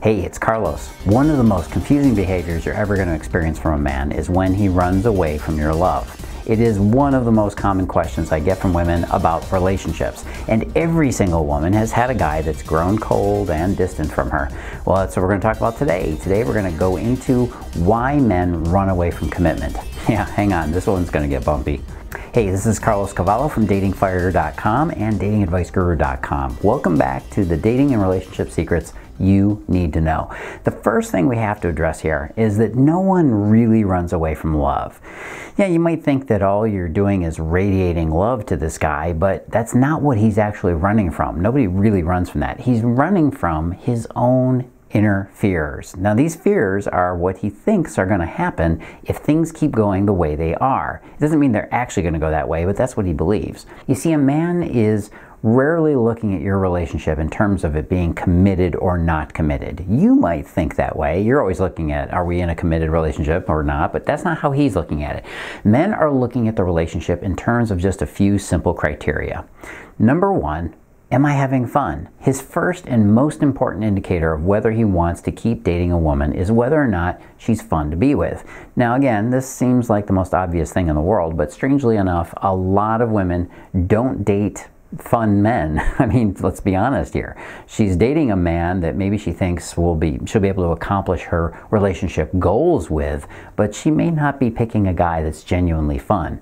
Hey, it's Carlos. One of the most confusing behaviors you're ever going to experience from a man is when he runs away from your love. It is one of the most common questions I get from women about relationships, and every single woman has had a guy that's grown cold and distant from her. Well, that's what we're going to talk about today. Today we're going to go into why men run away from commitment. Yeah, hang on, this one's going to get bumpy. Hey, this is Carlos Cavallo from datingfire.com and datingadviceguru.com. Welcome back to the Dating and Relationship Secrets You Need to Know. The first thing we have to address here is that no one really runs away from love. Yeah, you might think that all you're doing is radiating love to this guy, but that's not what he's actually running from. Nobody really runs from that. He's running from his own inner fears. Now, these fears are what he thinks are going to happen if things keep going the way they are. It doesn't mean they're actually going to go that way, but that's what he believes. You see, a man is rarely looking at your relationship in terms of it being committed or not committed. You might think that way. You're always looking at, are we in a committed relationship or not? But that's not how he's looking at it. Men are looking at the relationship in terms of just a few simple criteria. Number one, am I having fun? His first and most important indicator of whether he wants to keep dating a woman is whether or not she's fun to be with. Now again, this seems like the most obvious thing in the world, but strangely enough, a lot of women don't date fun men. I mean, let's be honest here. She's dating a man that maybe she thinks she'll be able to accomplish her relationship goals with, but she may not be picking a guy that's genuinely fun.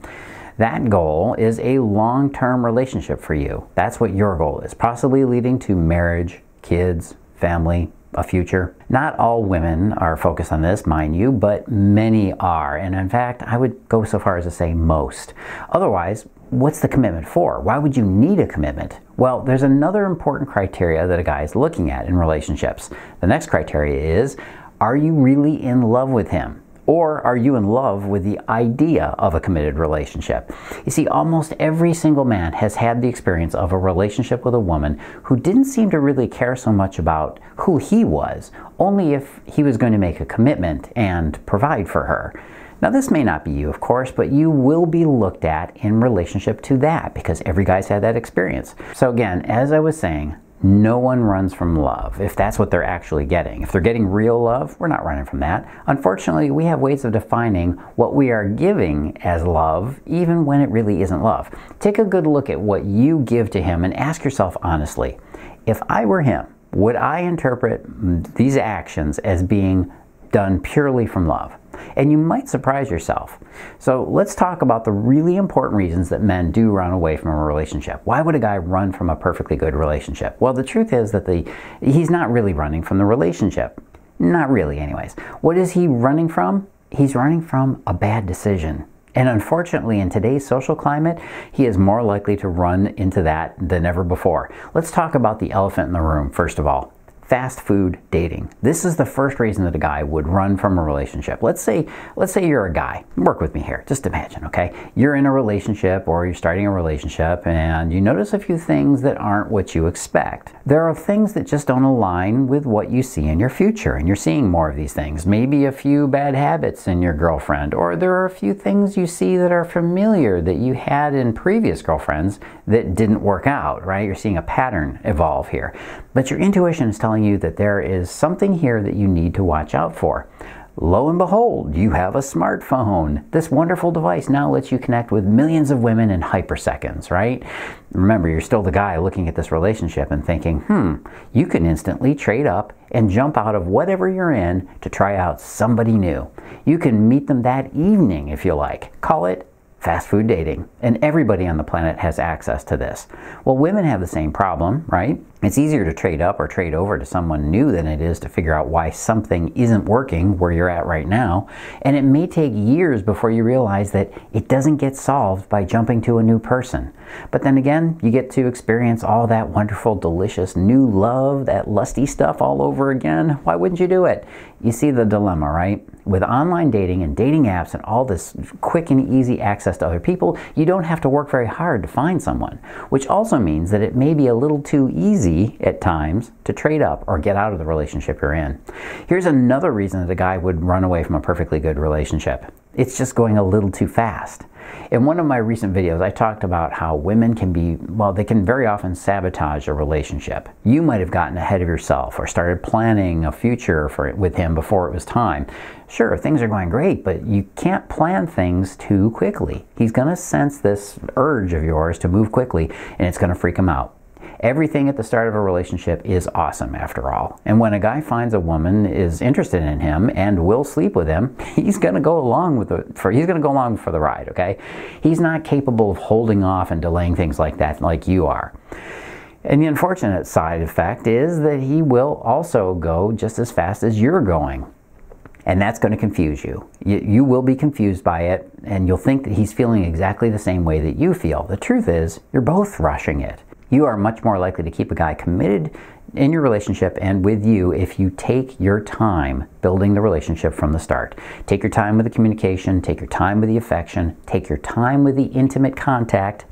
That goal is a long-term relationship for you. That's what your goal is, possibly leading to marriage, kids, family, a future. Not all women are focused on this, mind you, but many are. And in fact, I would go so far as to say most. Otherwise, what's the commitment for? Why would you need a commitment? Well, there's another important criteria that a guy is looking at in relationships. The next criteria is, are you really in love with him? Or are you in love with the idea of a committed relationship? You see, almost every single man has had the experience of a relationship with a woman who didn't seem to really care so much about who he was, only if he was going to make a commitment and provide for her. Now, this may not be you, of course, but you will be looked at in relationship to that because every guy's had that experience. So again, as I was saying, no one runs from love, if that's what they're actually getting. If they're getting real love, we're not running from that. Unfortunately, we have ways of defining what we are giving as love, even when it really isn't love. Take a good look at what you give to him and ask yourself honestly, if I were him, would I interpret these actions as being done purely from love? And you might surprise yourself. So let's talk about the really important reasons that men do run away from a relationship. Why would a guy run from a perfectly good relationship? Well, the truth is that he's not really running from the relationship. Not really, anyways. What is he running from? He's running from a bad decision. And unfortunately, in today's social climate, he is more likely to run into that than ever before. Let's talk about the elephant in the room, first of all. Fast food dating. This is the first reason that a guy would run from a relationship. Let's say you're a guy. Work with me here. Just imagine, okay? You're in a relationship or you're starting a relationship and you notice a few things that aren't what you expect. There are things that just don't align with what you see in your future, and you're seeing more of these things. Maybe a few bad habits in your girlfriend, or there are a few things you see that are familiar that you had in previous girlfriends that didn't work out, right? You're seeing a pattern evolve here. But your intuition is telling you that there is something here that you need to watch out for. Lo and behold, you have a smartphone. This wonderful device now lets you connect with millions of women in hyperseconds, right? Remember, you're still the guy looking at this relationship and thinking, you can instantly trade up and jump out of whatever you're in to try out somebody new. You can meet them that evening if you like. Call it fast food dating, and everybody on the planet has access to this. Well, women have the same problem, right? It's easier to trade up or trade over to someone new than it is to figure out why something isn't working where you're at right now, and it may take years before you realize that it doesn't get solved by jumping to a new person. But then again, you get to experience all that wonderful, delicious new love, that lusty stuff all over again. Why wouldn't you do it? You see the dilemma, right? With online dating and dating apps and all this quick and easy access to other people, you don't have to work very hard to find someone, which also means that it may be a little too easy at times to trade up or get out of the relationship you're in. Here's another reason that a guy would run away from a perfectly good relationship. It's just going a little too fast. In one of my recent videos, I talked about how women can be, well, they can very often sabotage a relationship. You might have gotten ahead of yourself or started planning a future with him before it was time. Sure, things are going great, but you can't plan things too quickly. He's going to sense this urge of yours to move quickly, and it's going to freak him out. Everything at the start of a relationship is awesome, after all. And when a guy finds a woman is interested in him and will sleep with him, he's going to go along for the ride, okay? He's not capable of holding off and delaying things like that like you are. And the unfortunate side effect is that he will also go just as fast as you're going. And that's going to confuse you. You will be confused by it, and you'll think that he's feeling exactly the same way that you feel. The truth is, you're both rushing it. You are much more likely to keep a guy committed in your relationship and with you if you take your time building the relationship from the start. Take your time with the communication, take your time with the affection, take your time with the intimate contact.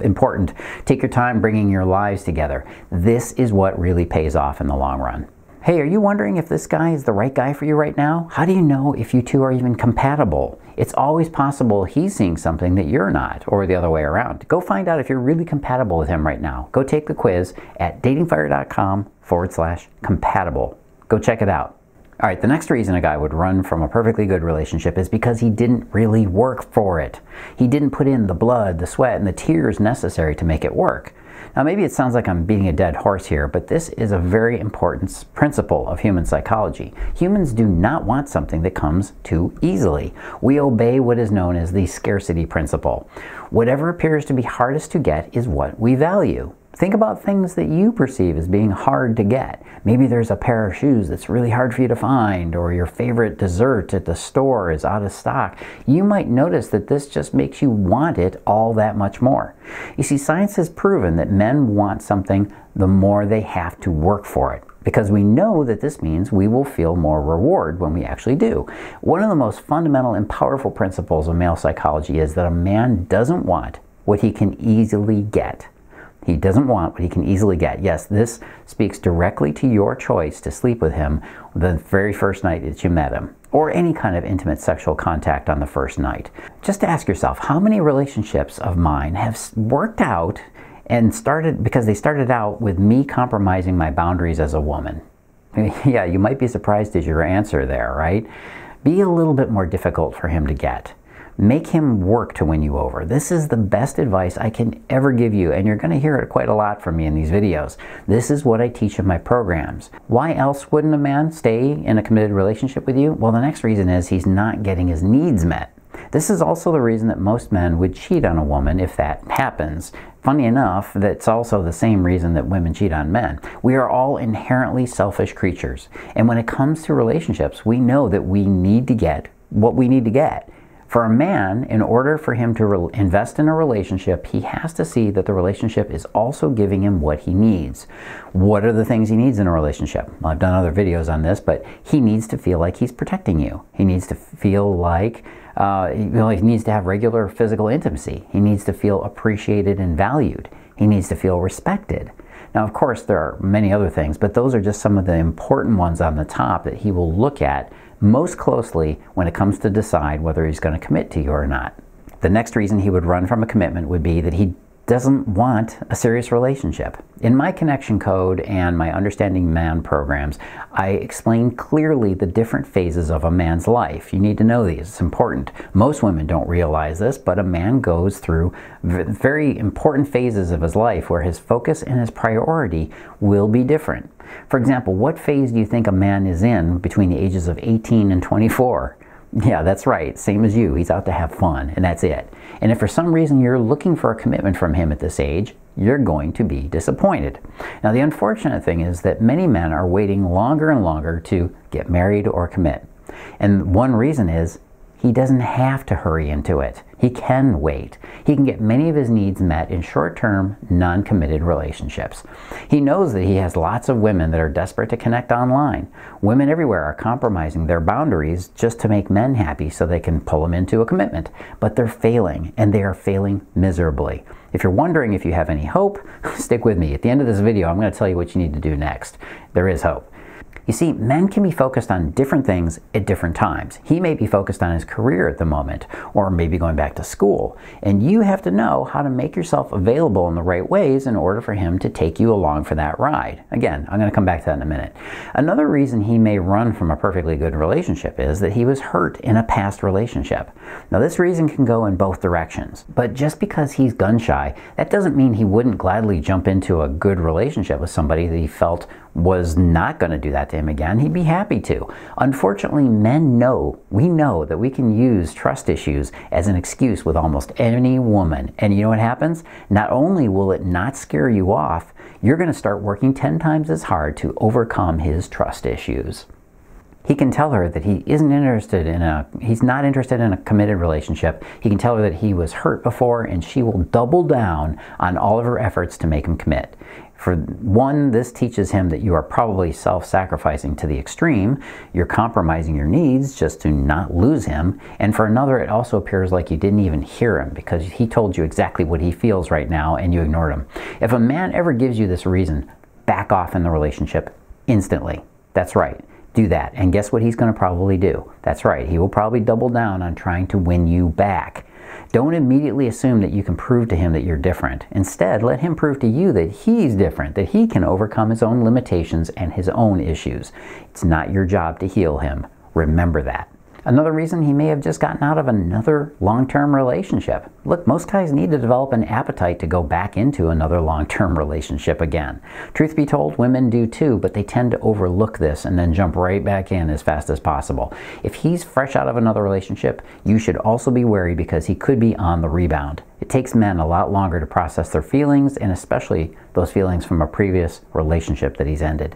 Important. Take your time bringing your lives together. This is what really pays off in the long run. Hey, are you wondering if this guy is the right guy for you right now? How do you know if you two are even compatible? It's always possible he's seeing something that you're not, or the other way around. Go find out if you're really compatible with him right now. Go take the quiz at datingfire.com/compatible. Go check it out. All right, the next reason a guy would run from a perfectly good relationship is because he didn't really work for it. He didn't put in the blood, the sweat, and the tears necessary to make it work. Now, maybe it sounds like I'm beating a dead horse here, but this is a very important principle of human psychology. Humans do not want something that comes too easily. We obey what is known as the scarcity principle. Whatever appears to be hardest to get is what we value. Think about things that you perceive as being hard to get. Maybe there's a pair of shoes that's really hard for you to find, or your favorite dessert at the store is out of stock. You might notice that this just makes you want it all that much more. You see, science has proven that men want something the more they have to work for it, because we know that this means we will feel more reward when we actually do. One of the most fundamental and powerful principles of male psychology is that a man doesn't want what he can easily get. He doesn't want what he can easily get. Yes, this speaks directly to your choice to sleep with him the very first night that you met him, or any kind of intimate sexual contact on the first night. Just ask yourself, how many relationships of mine have worked out and started because they started out with me compromising my boundaries as a woman? Yeah, you might be surprised at your answer there, right? Be a little bit more difficult for him to get. Make him work to win you over. This is the best advice I can ever give you, and you're going to hear it quite a lot from me in these videos. This is what I teach in my programs. Why else wouldn't a man stay in a committed relationship with you? Well, the next reason is he's not getting his needs met. This is also the reason that most men would cheat on a woman if that happens. Funny enough, that's also the same reason that women cheat on men. We are all inherently selfish creatures, and when it comes to relationships, we know that we need to get what we need to get. For a man, in order for him to invest in a relationship, he has to see that the relationship is also giving him what he needs. What are the things he needs in a relationship? Well, I've done other videos on this, but he needs to feel like he's protecting you. He needs to feel like he needs to have regular physical intimacy. He needs to feel appreciated and valued. He needs to feel respected. Now, of course, there are many other things, but those are just some of the important ones on the top that he will look at most closely when it comes to decide whether he's going to commit to you or not. The next reason he would run from a commitment would be that he doesn't want a serious relationship. In my Connection Code and my Understanding Man programs, I explain clearly the different phases of a man's life. You need to know these. It's important. Most women don't realize this, but a man goes through very important phases of his life where his focus and his priority will be different. For example, what phase do you think a man is in between the ages of 18 and 24? Yeah, that's right. Same as you. He's out to have fun, and that's it. And if for some reason you're looking for a commitment from him at this age, you're going to be disappointed. Now, the unfortunate thing is that many men are waiting longer and longer to get married or commit. And one reason is he doesn't have to hurry into it. He can wait. He can get many of his needs met in short-term, non-committed relationships. He knows that he has lots of women that are desperate to connect online. Women everywhere are compromising their boundaries just to make men happy so they can pull them into a commitment. But they're failing, and they are failing miserably. If you're wondering if you have any hope, stick with me. At the end of this video, I'm going to tell you what you need to do next. There is hope. You see, men can be focused on different things at different times. He may be focused on his career at the moment, or maybe going back to school, and you have to know how to make yourself available in the right ways in order for him to take you along for that ride. Again, I'm going to come back to that in a minute. Another reason he may run from a perfectly good relationship is that he was hurt in a past relationship. Now, this reason can go in both directions, but just because he's gun shy, that doesn't mean he wouldn't gladly jump into a good relationship with somebody that he felt was not going to do that to him again. He'd be happy to. Unfortunately, we know that we can use trust issues as an excuse with almost any woman. And you know what happens? Not only will it not scare you off, you're going to start working 10 times as hard to overcome his trust issues. He can tell her that he's not interested in a committed relationship. He can tell her that he was hurt before, and she will double down on all of her efforts to make him commit. For one, this teaches him that you are probably self-sacrificing to the extreme. You're compromising your needs just to not lose him. And for another, it also appears like you didn't even hear him because he told you exactly what he feels right now and you ignored him. If a man ever gives you this reason, back off in the relationship instantly. That's right. Do that. And guess what he's going to probably do? That's right. He will probably double down on trying to win you back. Don't immediately assume that you can prove to him that you're different. Instead, let him prove to you that he's different, that he can overcome his own limitations and his own issues. It's not your job to heal him. Remember that. Another reason, he may have just gotten out of another long-term relationship. Look, most guys need to develop an appetite to go back into another long-term relationship again. Truth be told, women do too, but they tend to overlook this and then jump right back in as fast as possible. If he's fresh out of another relationship, you should also be wary because he could be on the rebound. It takes men a lot longer to process their feelings, and especially those feelings from a previous relationship that he's ended.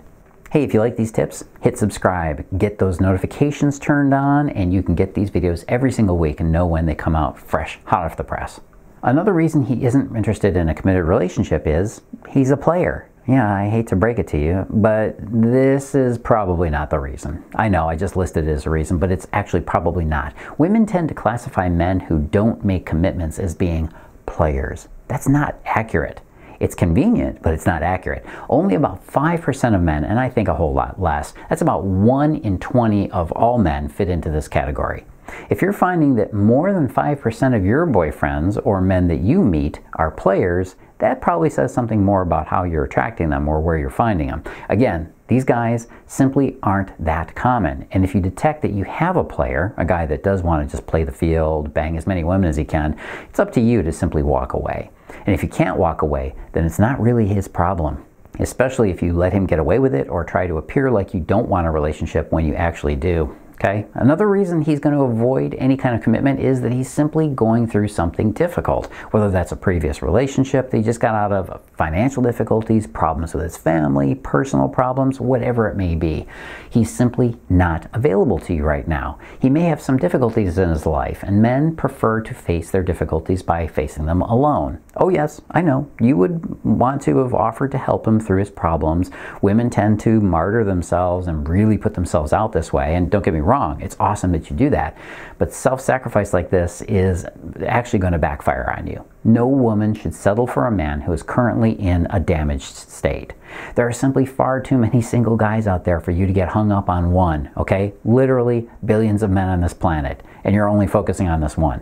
Hey, if you like these tips, hit subscribe, get those notifications turned on, and you can get these videos every single week and know when they come out fresh, hot off the press. Another reason he isn't interested in a committed relationship is he's a player. Yeah, I hate to break it to you, but this is probably not the reason. I know, I just listed it as a reason, but it's actually probably not. Women tend to classify men who don't make commitments as being players. That's not accurate. It's convenient, but it's not accurate. Only about 5% of men, and I think a whole lot less, that's about 1 in 20 of all men fit into this category. If you're finding that more than 5% of your boyfriends or men that you meet are players, that probably says something more about how you're attracting them or where you're finding them. Again, these guys simply aren't that common. And if you detect that you have a player, a guy that does want to just play the field, bang as many women as he can, it's up to you to simply walk away. And if you can't walk away, then it's not really his problem, especially if you let him get away with it or try to appear like you don't want a relationship when you actually do. Okay? Another reason he's going to avoid any kind of commitment is that he's simply going through something difficult, whether that's a previous relationship that he just got out of, financial difficulties, problems with his family, personal problems, whatever it may be. He's simply not available to you right now. He may have some difficulties in his life, and men prefer to face their difficulties by facing them alone. Oh yes, I know, you would want to have offered to help him through his problems. Women tend to martyr themselves and really put themselves out this way, and don't get me wrong, it's awesome that you do that, but self-sacrifice like this is actually going to backfire on you. No woman should settle for a man who is currently in a damaged state. There are simply far too many single guys out there for you to get hung up on one, okay? Literally billions of men on this planet, and you're only focusing on this one.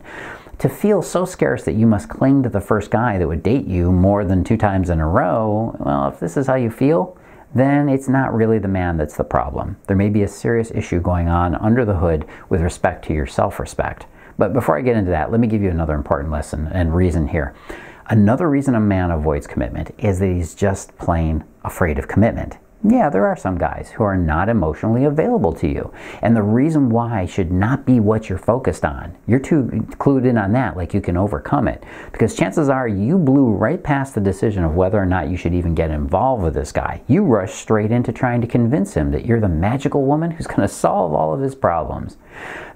To feel so scarce that you must cling to the first guy that would date you more than 2 times in a row, well, if this is how you feel, then it's not really the man that's the problem. There may be a serious issue going on under the hood with respect to your self-respect. But before I get into that, let me give you another important lesson and reason here. Another reason a man avoids commitment is that he's just plain afraid of commitment. Yeah, there are some guys who are not emotionally available to you. And the reason why should not be what you're focused on. You're too clued in on that, like you can overcome it. Because chances are you blew right past the decision of whether or not you should even get involved with this guy. You rushed straight into trying to convince him that you're the magical woman who's going to solve all of his problems.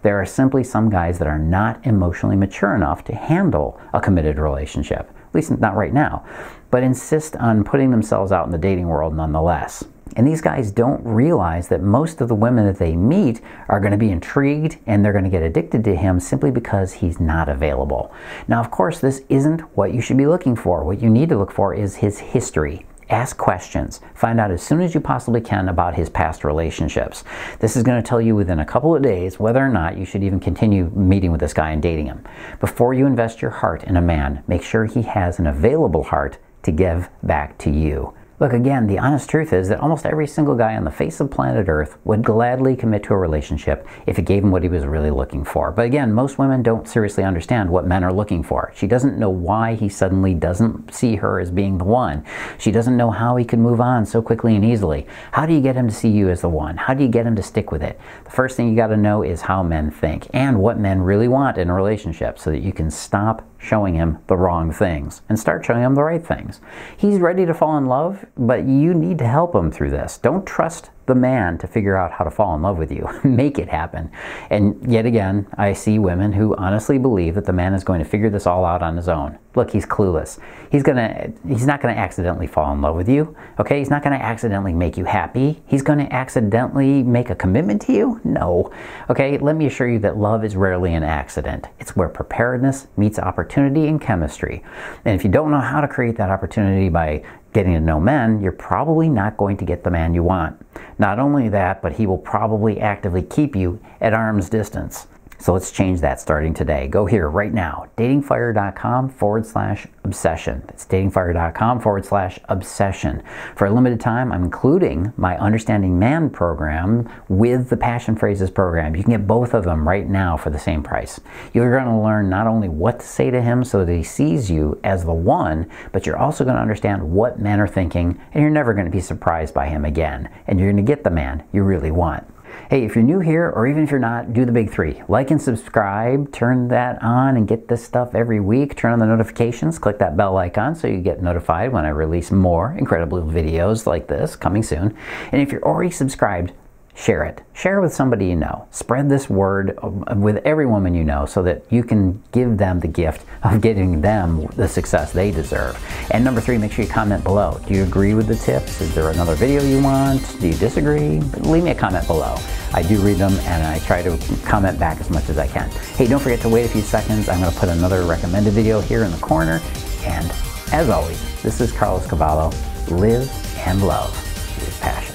There are simply some guys that are not emotionally mature enough to handle a committed relationship. At least not right now, but insist on putting themselves out in the dating world nonetheless. And these guys don't realize that most of the women that they meet are going to be intrigued and they're going to get addicted to him simply because he's not available. Now, of course, this isn't what you should be looking for. What you need to look for is his history. Ask questions. Find out as soon as you possibly can about his past relationships. This is going to tell you within a couple of days whether or not you should even continue meeting with this guy and dating him. Before you invest your heart in a man, make sure he has an available heart to give back to you. Look, again, the honest truth is that almost every single guy on the face of planet Earth would gladly commit to a relationship if it gave him what he was really looking for. But again, most women don't seriously understand what men are looking for. She doesn't know why he suddenly doesn't see her as being the one. She doesn't know how he can move on so quickly and easily. How do you get him to see you as the one? How do you get him to stick with it? The first thing you got to know is how men think and what men really want in a relationship so that you can stop showing him the wrong things and start showing him the right things. He's ready to fall in love, but you need to help him through this. Don't trust the man to figure out how to fall in love with you. Make it happen. And yet again, I see women who honestly believe that the man is going to figure this all out on his own. Look, he's clueless. He's not going to accidentally fall in love with you. Okay? He's not going to accidentally make you happy. He's going to accidentally make a commitment to you? No. Okay? Let me assure you that love is rarely an accident. It's where preparedness meets opportunity and chemistry. And if you don't know how to create that opportunity by getting to know men, you're probably not going to get the man you want. Not only that, but he will probably actively keep you at arm's distance. So let's change that starting today. Go here right now, datingfire.com/obsession. That's datingfire.com/obsession. For a limited time, I'm including my Understanding Man program with the Passion Phrases program. You can get both of them right now for the same price. You're going to learn not only what to say to him so that he sees you as the one, but you're also going to understand what men are thinking, and you're never going to be surprised by him again. And you're going to get the man you really want. Hey, if you're new here, or even if you're not, do the big three. Like and subscribe, turn that on and get this stuff every week. Turn on the notifications, click that bell icon so you get notified when I release more incredible videos like this coming soon. And if you're already subscribed, share it. Share it with somebody you know. Spread this word with every woman you know so that you can give them the gift of getting them the success they deserve. And number three, make sure you comment below. Do you agree with the tips? Is there another video you want? Do you disagree? Leave me a comment below. I do read them and I try to comment back as much as I can. Hey, don't forget to wait a few seconds. I'm going to put another recommended video here in the corner. And as always, this is Carlos Cavallo. Live and love with passion.